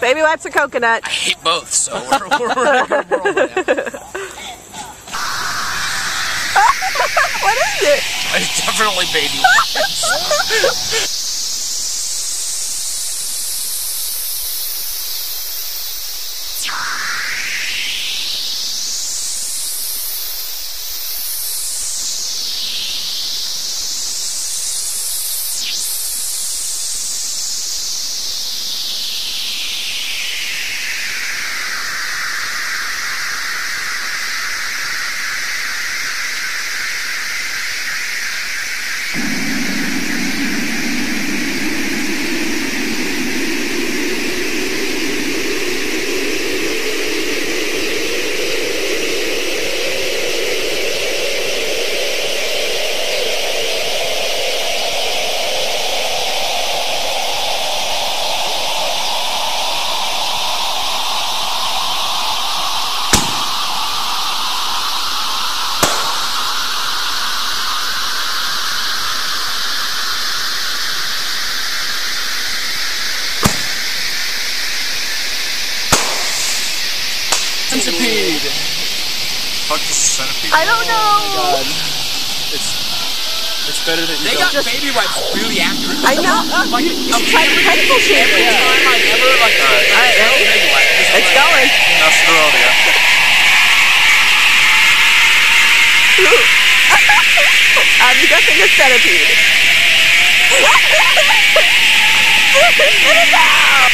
Baby wipes or coconut? I hate both, so we're rolling it. What is it? It's definitely baby wipes. Centipede! Fuck the centipede. I don't know! Oh my God. It's better than you. They got baby wipes really accurate. I know! Like, I'm trying to pencil shape every time I ever, like, alright, baby wipe. It's going! That's the rodeo. I'm guessing a centipede. Get it out!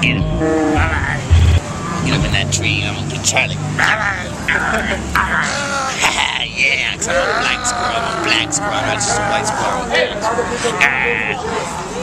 get him. Get up in that tree and I'm gonna get Charlie. Yeah, cause I'm a black squirrel. I'm a black squirrel, not just a white squirrel.